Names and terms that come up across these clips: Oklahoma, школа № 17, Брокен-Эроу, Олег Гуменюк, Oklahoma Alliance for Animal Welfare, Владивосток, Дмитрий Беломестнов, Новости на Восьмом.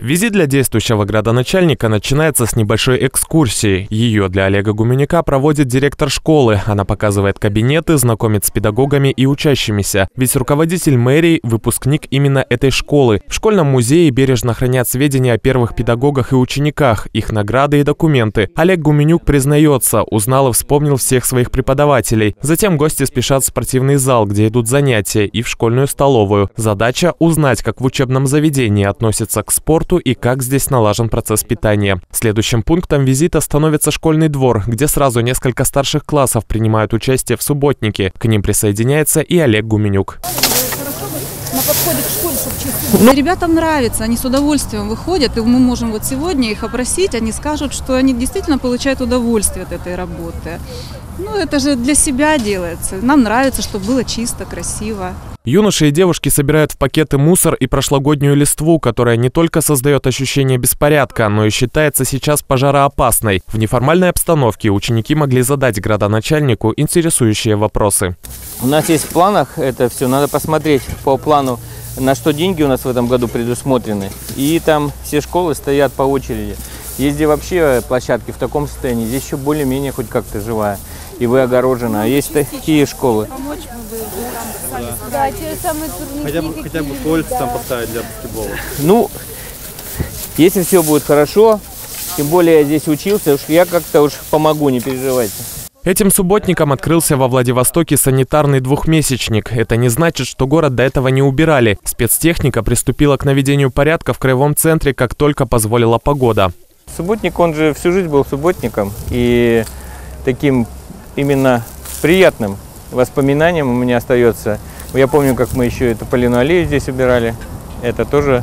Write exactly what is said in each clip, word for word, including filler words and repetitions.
Визит для действующего градоначальника начинается с небольшой экскурсии. Ее для Олега Гуменюка проводит директор школы. Она показывает кабинеты, знакомит с педагогами и учащимися. Ведь руководитель мэрии – выпускник именно этой школы. В школьном музее бережно хранят сведения о первых педагогах и учениках, их награды и документы. Олег Гуменюк признается, узнал и вспомнил всех своих преподавателей. Затем гости спешат в спортивный зал, где идут занятия, и в школьную столовую. Задача – узнать, как в учебном заведении относятся к спорту и как здесь налажен процесс питания. Следующим пунктом визита становится школьный двор, где сразу несколько старших классов принимают участие в субботнике. К ним присоединяется и Олег Гуменюк. Но ребятам нравится, они с удовольствием выходят, и мы можем вот сегодня их опросить, они скажут, что они действительно получают удовольствие от этой работы. Ну, это же для себя делается. Нам нравится, чтобы было чисто, красиво. Юноши и девушки собирают в пакеты мусор и прошлогоднюю листву, которая не только создает ощущение беспорядка, но и считается сейчас пожароопасной. В неформальной обстановке ученики могли задать градоначальнику интересующие вопросы. У нас есть в планах это все, надо посмотреть по плану, на что деньги у нас в этом году предусмотрены. И там все школы стоят по очереди. Есть где вообще площадки в таком состоянии, здесь еще более-менее хоть как-то живая. И вы огорожены. А есть такие школы. Да, те самые турники, хотя бы, хотя бы кольца да. Там поставить для баскетбола. Ну, если все будет хорошо, тем более я здесь учился, уж я как-то уж помогу, не переживайте. Этим субботником открылся во Владивостоке санитарный двухмесячник. Это не значит, что город до этого не убирали. Спецтехника приступила к наведению порядка в краевом центре, как только позволила погода. Субботник, он же всю жизнь был субботником и таким... Именно приятным воспоминанием у меня остается. Я помню, как мы еще эту Полину аллею здесь убирали, это тоже,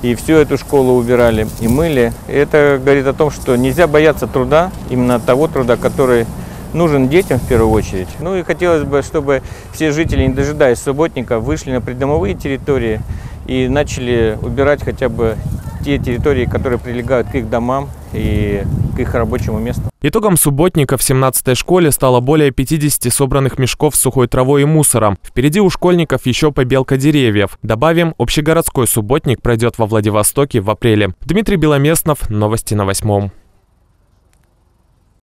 и всю эту школу убирали и мыли. И это говорит о том, что нельзя бояться труда, именно того труда, который нужен детям в первую очередь. Ну и хотелось бы, чтобы все жители, не дожидаясь субботника, вышли на придомовые территории и начали убирать хотя бы те территории, которые прилегают к их домам и к их рабочему месту. Итогом субботника в семнадцатой школе стало более пятидесяти собранных мешков с сухой травой и мусором. Впереди у школьников еще побелка деревьев. Добавим, общегородской субботник пройдет во Владивостоке в апреле. Дмитрий Беломестнов, Новости на Восьмом.